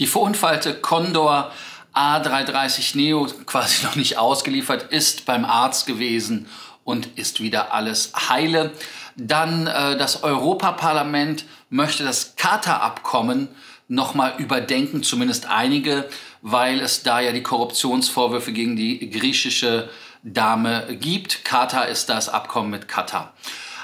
Die verunfallte Condor A330neo, quasi noch nicht ausgeliefert, ist beim Arzt gewesen und ist wieder alles heile. Dann das Europaparlament möchte das Qatar-Abkommen nochmal überdenken, zumindest einige, weil es da ja die Korruptionsvorwürfe gegen die griechische Dame gibt. Qatar ist das Abkommen mit Qatar.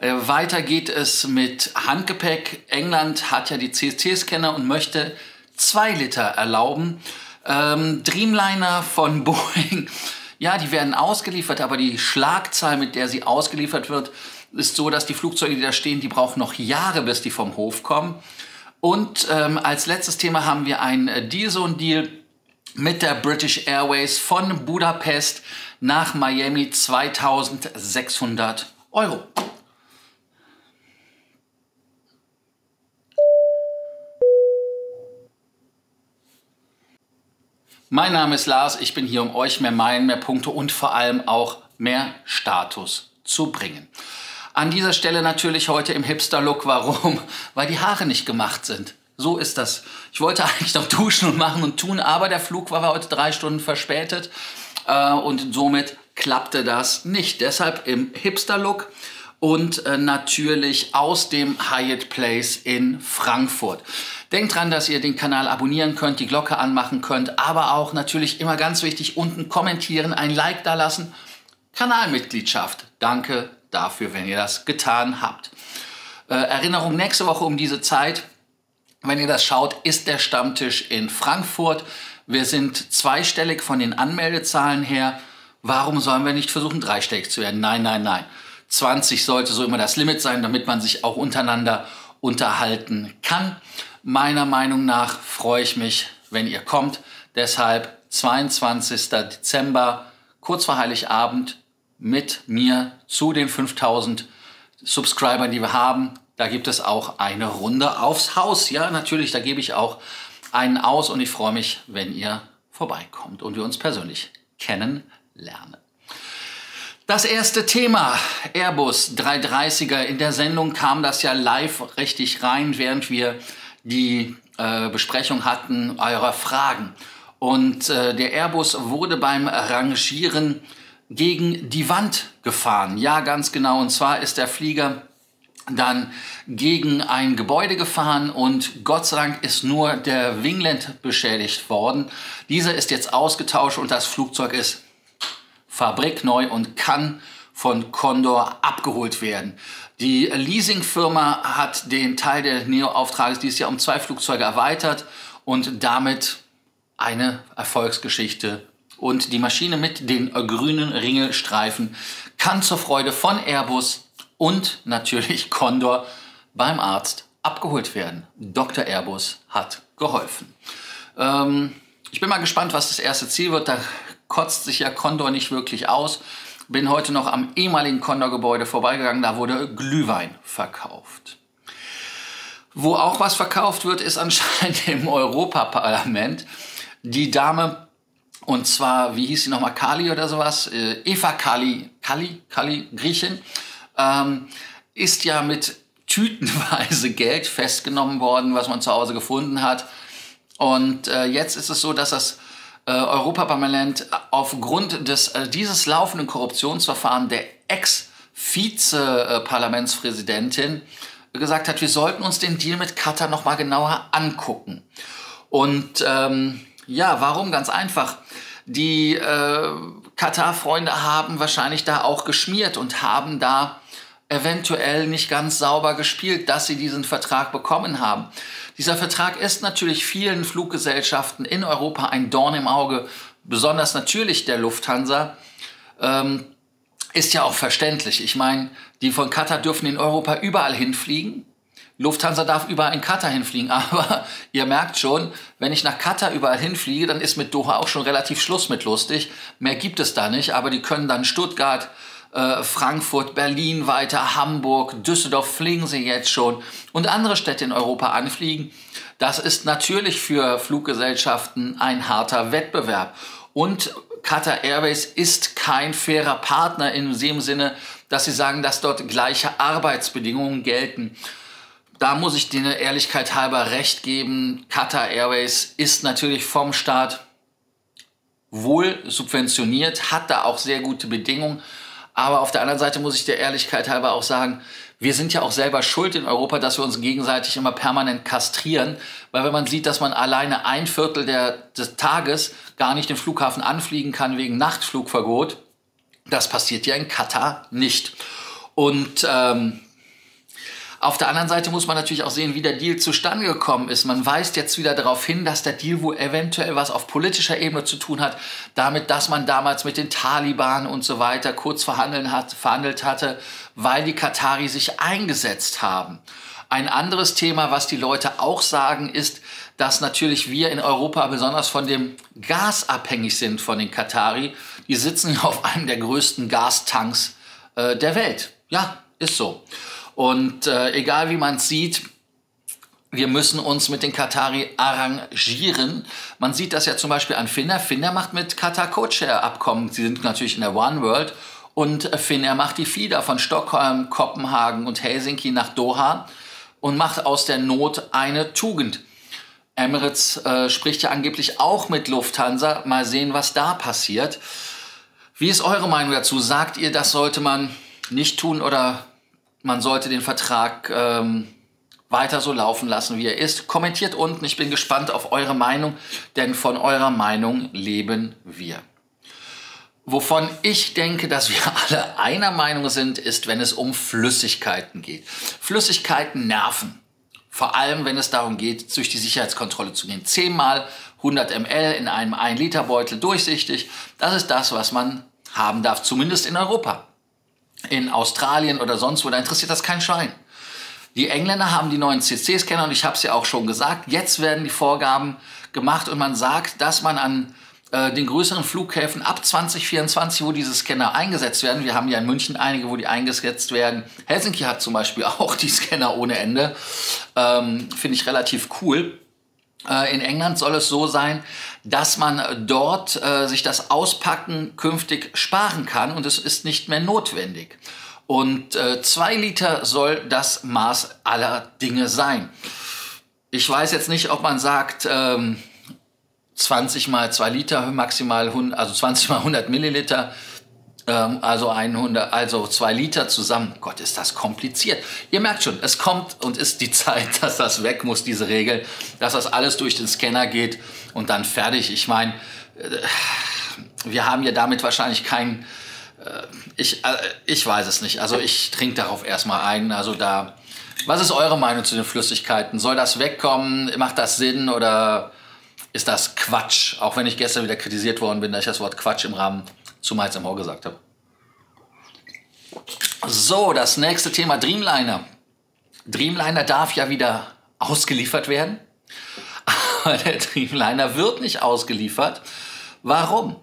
Weiter geht es mit Handgepäck. England hat ja die CST-Scanner und möchte 2 Liter erlauben. Dreamliner von Boeing, ja, die werden ausgeliefert, aber die Schlagzahl, mit der sie ausgeliefert wird, ist so, dass die Flugzeuge, die da stehen, die brauchen noch Jahre, bis die vom Hof kommen. Und als letztes Thema haben wir einen Deal-Zone-Deal mit der British Airways von Budapest nach Miami, 2.600 €. Mein Name ist Lars, ich bin hier, um euch mehr Meilen, mehr Punkte und vor allem auch mehr Status zu bringen. An dieser Stelle natürlich heute im Hipster-Look. Warum? Weil die Haare nicht gemacht sind. So ist das. Ich wollte eigentlich noch duschen und machen und tun, aber der Flug war heute 3 Stunden verspätet und somit klappte das nicht. Deshalb im Hipster-Look und natürlich aus dem Hyatt Place in Frankfurt. Denkt dran, dass ihr den Kanal abonnieren könnt, die Glocke anmachen könnt, aber auch natürlich immer ganz wichtig, unten kommentieren, ein Like da lassen. Kanalmitgliedschaft. Danke dafür, wenn ihr das getan habt. Erinnerung, nächste Woche um diese Zeit, wenn ihr das schaut, ist der Stammtisch in Frankfurt. Wir sind zweistellig von den Anmeldezahlen her. Warum sollen wir nicht versuchen, dreistellig zu werden? Nein, nein, nein. 20 sollte so immer das Limit sein, damit man sich auch untereinander unterhalten kann. Meiner Meinung nach freue ich mich, wenn ihr kommt. Deshalb 22. Dezember, kurz vor Heiligabend, mit mir zu den 5.000 Subscribern, die wir haben. Da gibt es auch eine Runde aufs Haus. Ja, natürlich, da gebe ich auch einen aus und ich freue mich, wenn ihr vorbeikommt und wir uns persönlich kennenlernen. Das erste Thema, Airbus 330er. In der Sendung kam das ja live richtig rein, während wir die Besprechung hatten eurer Fragen. Und der Airbus wurde beim Rangieren gegen die Wand gefahren. Ja, ganz genau. Und zwar ist der Flieger dann gegen ein Gebäude gefahren und Gott sei Dank ist nur der Winglet beschädigt worden. Dieser ist jetzt ausgetauscht und das Flugzeug ist fabrikneu und kann von Condor abgeholt werden. Die Leasingfirma hat den Teil der Neo-Auftrages dieses Jahr um 2 Flugzeuge erweitert und damit eine Erfolgsgeschichte. Und die Maschine mit den grünen Ringelstreifen kann zur Freude von Airbus und natürlich Condor beim Arzt abgeholt werden. Dr. Airbus hat geholfen. Ich bin mal gespannt, was das erste Ziel wird. Da kotzt sich ja Condor nicht wirklich aus. Bin heute noch am ehemaligen Condor-Gebäude vorbeigegangen, da wurde Glühwein verkauft. Wo auch was verkauft wird, ist anscheinend im Europaparlament. Die Dame, und zwar, wie hieß sie nochmal, Kaili oder sowas, Eva Kaili, Griechin, ist ja mit tütenweise Geld festgenommen worden, was man zu Hause gefunden hat. Und jetzt ist es so, dass das Europaparlament aufgrund dieses laufenden Korruptionsverfahrens der Ex-Vize-Parlamentspräsidentin gesagt hat, wir sollten uns den Deal mit Katar noch mal genauer angucken. Und ja, warum? Ganz einfach. Die Katar-Freunde haben wahrscheinlich da auch geschmiert und haben da eventuell nicht ganz sauber gespielt, dass sie diesen Vertrag bekommen haben. Dieser Vertrag ist natürlich vielen Fluggesellschaften in Europa ein Dorn im Auge, besonders natürlich der Lufthansa. Ist ja auch verständlich. Ich meine, die von Qatar dürfen in Europa überall hinfliegen. Lufthansa darf überall in Qatar hinfliegen, aber ihr merkt schon, wenn ich nach Qatar überall hinfliege, dann ist mit Doha auch schon relativ Schluss mit lustig. Mehr gibt es da nicht, aber die können dann Stuttgart, Frankfurt, Berlin weiter, Hamburg, Düsseldorf fliegen sie jetzt schon und andere Städte in Europa anfliegen. Das ist natürlich für Fluggesellschaften ein harter Wettbewerb. Und Qatar Airways ist kein fairer Partner in dem Sinne, dass sie sagen, dass dort gleiche Arbeitsbedingungen gelten. Da muss ich dir Ehrlichkeit halber recht geben. Qatar Airways ist natürlich vom Staat wohl subventioniert, hat da auch sehr gute Bedingungen. Aber auf der anderen Seite muss ich der Ehrlichkeit halber auch sagen, wir sind ja auch selber schuld in Europa, dass wir uns gegenseitig immer permanent kastrieren. Weil wenn man sieht, dass man alleine ein Viertel des Tages gar nicht den Flughafen anfliegen kann wegen Nachtflugverbot, das passiert ja in Katar nicht. Und auf der anderen Seite muss man natürlich auch sehen, wie der Deal zustande gekommen ist. Man weist jetzt wieder darauf hin, dass der Deal wohl eventuell was auf politischer Ebene zu tun hat, damit, dass man damals mit den Taliban und so weiter kurz verhandelt hatte, weil die Katari sich eingesetzt haben. Ein anderes Thema, was die Leute auch sagen, ist, dass natürlich wir in Europa besonders von dem Gas abhängig sind, von den Katari. Die sitzen auf einem der größten Gastanks der Welt. Ja, ist so. Und egal wie man es sieht, wir müssen uns mit den Katari arrangieren. Man sieht das ja zum Beispiel an Finnair. Finnair macht mit Qatar Co-Share-Abkommen. Sie sind natürlich in der One World. Und Finnair macht die Flieder von Stockholm, Kopenhagen und Helsinki nach Doha und macht aus der Not eine Tugend. Emirates spricht ja angeblich auch mit Lufthansa. Mal sehen, was da passiert. Wie ist eure Meinung dazu? Sagt ihr, das sollte man nicht tun oder man sollte den Vertrag weiter so laufen lassen, wie er ist? Kommentiert unten, ich bin gespannt auf eure Meinung, denn von eurer Meinung leben wir. Wovon ich denke, dass wir alle einer Meinung sind, ist, wenn es um Flüssigkeiten geht. Flüssigkeiten nerven, vor allem wenn es darum geht, durch die Sicherheitskontrolle zu gehen. 10 mal 100 ml in einem 1-Liter-Beutel durchsichtig, das ist das, was man haben darf, zumindest in Europa. In Australien oder sonst wo, da interessiert das kein Schwein. Die Engländer haben die neuen CST-Scanner und ich habe es ja auch schon gesagt, jetzt werden die Vorgaben gemacht und man sagt, dass man an den größeren Flughäfen ab 2024, wo diese Scanner eingesetzt werden, wir haben ja in München einige, wo die eingesetzt werden, Helsinki hat zum Beispiel auch die Scanner ohne Ende, finde ich relativ cool. In England soll es so sein, dass man dort sich das Auspacken künftig sparen kann und es ist nicht mehr notwendig. Und 2 Liter soll das Maß aller Dinge sein. Ich weiß jetzt nicht, ob man sagt 20 mal 2 Liter, maximal 100, also 20 mal 100 Milliliter, also 2 Liter zusammen. Gott, ist das kompliziert. Ihr merkt schon, es kommt und ist die Zeit, dass das weg muss, diese Regel, dass das alles durch den Scanner geht und dann fertig. Ich meine, wir haben ja damit wahrscheinlich keinen... Ich weiß es nicht. Also ich trinke darauf erstmal ein. Also da... Was ist eure Meinung zu den Flüssigkeiten? Soll das wegkommen? Macht das Sinn oder ist das Quatsch? Auch wenn ich gestern wieder kritisiert worden bin, dass ich das Wort Quatsch im Rahmen zumal im Ohr gesagt habe. So, das nächste Thema, Dreamliner. Dreamliner darf ja wieder ausgeliefert werden, aber der Dreamliner wird nicht ausgeliefert. Warum?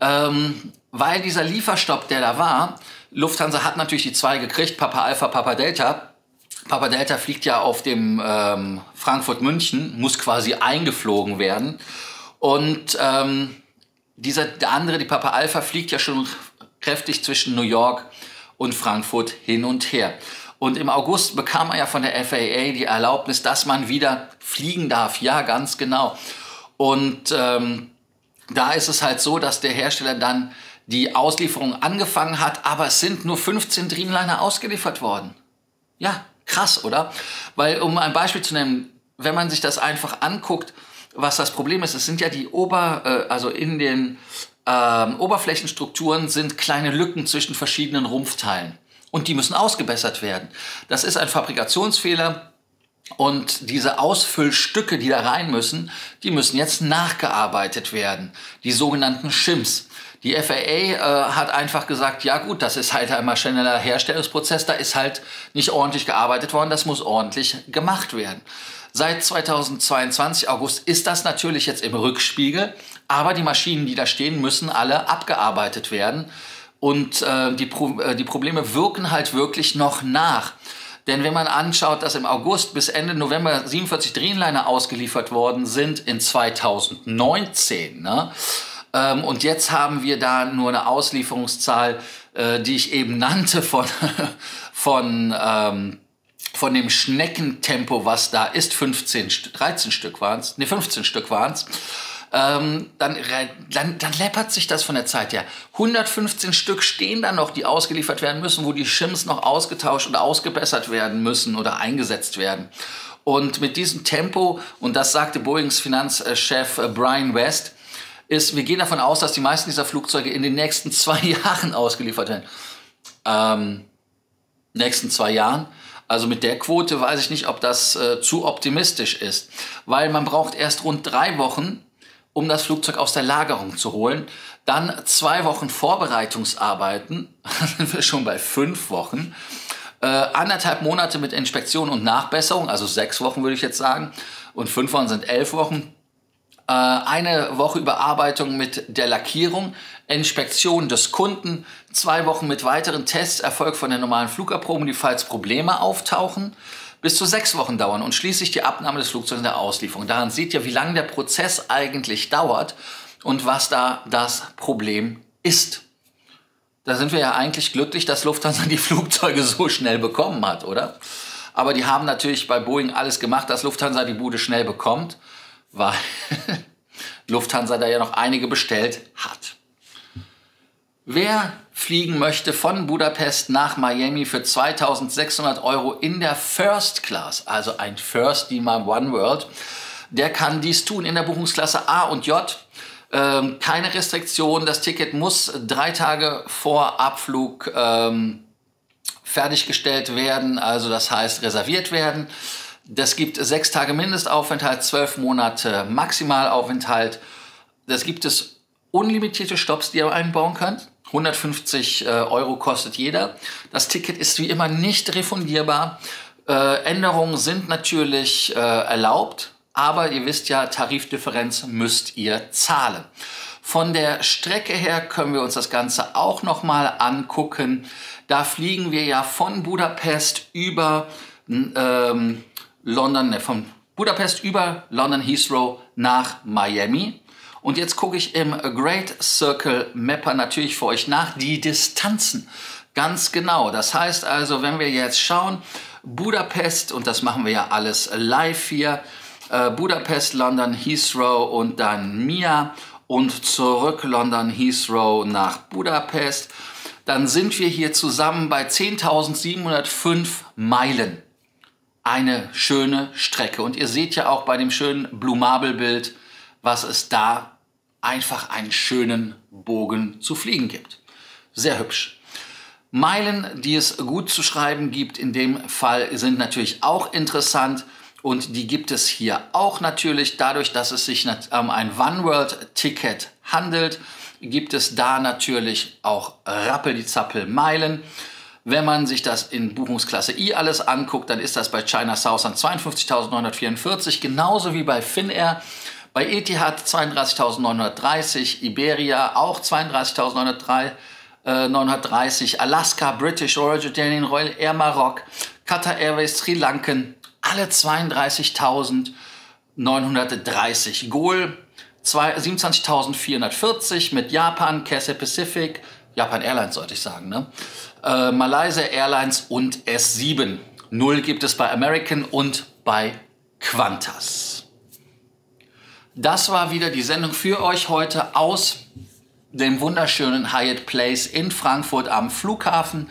Weil dieser Lieferstopp, der da war, Lufthansa hat natürlich die 2 gekriegt, Papa Alpha, Papa Delta. Papa Delta fliegt ja auf dem Frankfurt-München, muss quasi eingeflogen werden und der andere, die Papa Alpha, fliegt ja schon kräftig zwischen New York und Frankfurt hin und her. Und im August bekam man ja von der FAA die Erlaubnis, dass man wieder fliegen darf. Ja, ganz genau. Und da ist es halt so, dass der Hersteller dann die Auslieferung angefangen hat, aber es sind nur 15 Dreamliner ausgeliefert worden. Ja, krass, oder? Weil, um ein Beispiel zu nehmen, wenn man sich das einfach anguckt, was das Problem ist, es sind ja die Oberflächenstrukturen sind kleine Lücken zwischen verschiedenen Rumpfteilen und die müssen ausgebessert werden. Das ist ein Fabrikationsfehler und diese Ausfüllstücke, die da rein müssen, die müssen jetzt nachgearbeitet werden, die sogenannten Shims. Die FAA hat einfach gesagt, ja gut, das ist halt einmal schneller Herstellungsprozess, da ist halt nicht ordentlich gearbeitet worden, das muss ordentlich gemacht werden. Seit 2022 August ist das natürlich jetzt im Rückspiegel, aber die Maschinen, die da stehen, müssen alle abgearbeitet werden und die Probleme wirken halt wirklich noch nach. Denn wenn man anschaut, dass im August bis Ende November 47 Dreamliner ausgeliefert worden sind in 2019, ne? Und jetzt haben wir da nur eine Auslieferungszahl, die ich eben nannte von von dem Schneckentempo, was da ist, 15 Stück waren es, dann läppert sich das von der Zeit her. 115 Stück stehen dann noch, die ausgeliefert werden müssen, wo die Shims noch ausgetauscht oder ausgebessert werden müssen oder eingesetzt werden. Und mit diesem Tempo, und das sagte Boeings Finanzchef Brian West, ist, wir gehen davon aus, dass die meisten dieser Flugzeuge in den nächsten 2 Jahren ausgeliefert werden. Nächsten 2 Jahren. Also mit der Quote weiß ich nicht, ob das zu optimistisch ist. Weil man braucht erst rund 3 Wochen, um das Flugzeug aus der Lagerung zu holen. Dann 2 Wochen Vorbereitungsarbeiten, sind wir schon bei 5 Wochen. 1,5 Monate mit Inspektion und Nachbesserung, also 6 Wochen würde ich jetzt sagen. Und 5 Wochen sind 11 Wochen. 1 Woche Überarbeitung mit der Lackierung, Inspektion des Kunden, 2 Wochen mit weiteren Tests, Erfolg von der normalen Flugerprobung, die falls Probleme auftauchen, bis zu 6 Wochen dauern und schließlich die Abnahme des Flugzeugs in der Auslieferung. Daran seht ihr, wie lange der Prozess eigentlich dauert und was da das Problem ist. Da sind wir ja eigentlich glücklich, dass Lufthansa die Flugzeuge so schnell bekommen hat, oder? Aber die haben natürlich bei Boeing alles gemacht, dass Lufthansa die Bude schnell bekommt, weil Lufthansa da ja noch einige bestellt hat. Wer fliegen möchte von Budapest nach Miami für 2.600 € in der First Class, also ein First Class One World, der kann dies tun in der Buchungsklasse A und J. Keine Restriktion, das Ticket muss 3 Tage vor Abflug fertiggestellt werden, also das heißt reserviert werden. Das gibt 6 Tage Mindestaufenthalt, 12 Monate Maximalaufenthalt. Das gibt es unlimitierte Stops, die ihr einbauen könnt. 150 € kostet jeder. Das Ticket ist wie immer nicht refundierbar. Änderungen sind natürlich erlaubt. Aber ihr wisst ja, Tarifdifferenz müsst ihr zahlen. Von der Strecke her können wir uns das Ganze auch nochmal angucken. Da fliegen wir ja von Budapest über London Heathrow nach Miami. Und jetzt gucke ich im Great Circle Mapper natürlich für euch nach die Distanzen. Ganz genau. Das heißt also, wenn wir jetzt schauen, Budapest, und das machen wir ja alles live hier, Budapest, London, Heathrow und dann Mia und zurück London, Heathrow nach Budapest. Dann sind wir hier zusammen bei 10.705 Meilen. Eine schöne Strecke. Und ihr seht ja auch bei dem schönen Blumabel-Bild, was es da einfach einen schönen Bogen zu fliegen gibt. Sehr hübsch. Meilen, die es gut zu schreiben gibt, in dem Fall sind natürlich auch interessant. Und die gibt es hier auch natürlich. Dadurch, dass es sich um ein One-World-Ticket handelt, gibt es da natürlich auch Rappel-die-Zappel-Meilen. Wenn man sich das in Buchungsklasse I alles anguckt, dann ist das bei China Southern 52.944, genauso wie bei Finnair. Bei Etihad 32.930, Iberia auch 32.930, Alaska, British, Royal Jordanian, Royal Air Maroc, Qatar Airways, Sri Lankan, alle 32.930. Gol 27.440 mit Japan, Cathay Pacific, Japan Airlines sollte ich sagen, ne? Malaysia Airlines und S7. 0 gibt es bei American und bei Qantas. Das war wieder die Sendung für euch heute aus dem wunderschönen Hyatt Place in Frankfurt am Flughafen.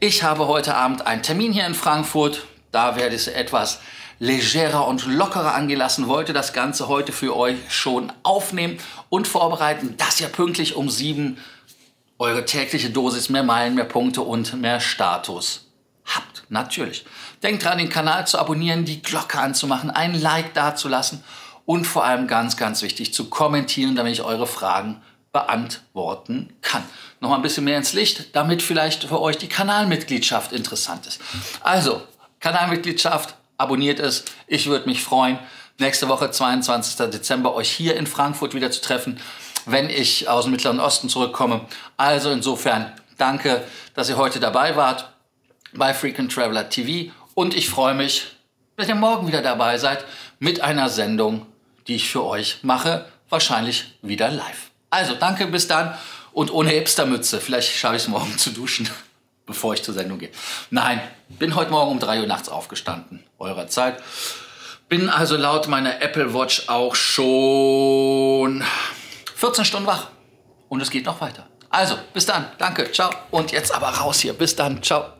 Ich habe heute Abend einen Termin hier in Frankfurt. Da werde ich etwas legerer und lockerer angelassen, wollte das Ganze heute für euch schon aufnehmen und vorbereiten, dass ihr pünktlich um 7 eure tägliche Dosis mehr Meilen, mehr Punkte und mehr Status habt. Natürlich. Denkt dran, den Kanal zu abonnieren, die Glocke anzumachen, ein Like dazulassen und vor allem ganz, ganz wichtig, zu kommentieren, damit ich eure Fragen beantworten kann. Nochmal ein bisschen mehr ins Licht, damit vielleicht für euch die Kanalmitgliedschaft interessant ist. Also, Kanalmitgliedschaft, abonniert es, ich würde mich freuen, nächste Woche, 22. Dezember, euch hier in Frankfurt wieder zu treffen, wenn ich aus dem Mittleren Osten zurückkomme. Also insofern, danke, dass ihr heute dabei wart bei Frequent Traveler TV und ich freue mich, dass ihr morgen wieder dabei seid mit einer Sendung, die ich für euch mache, wahrscheinlich wieder live. Also danke, bis dann und ohne Hipstermütze, vielleicht schaffe ich es morgen zu duschen. bevor ich zur Sendung gehe. Nein, bin heute Morgen um 3 Uhr nachts aufgestanden, eurer Zeit. Bin also laut meiner Apple Watch auch schon 14 Stunden wach. Und es geht noch weiter. Also, bis dann. Danke, ciao. Und jetzt aber raus hier. Bis dann, ciao.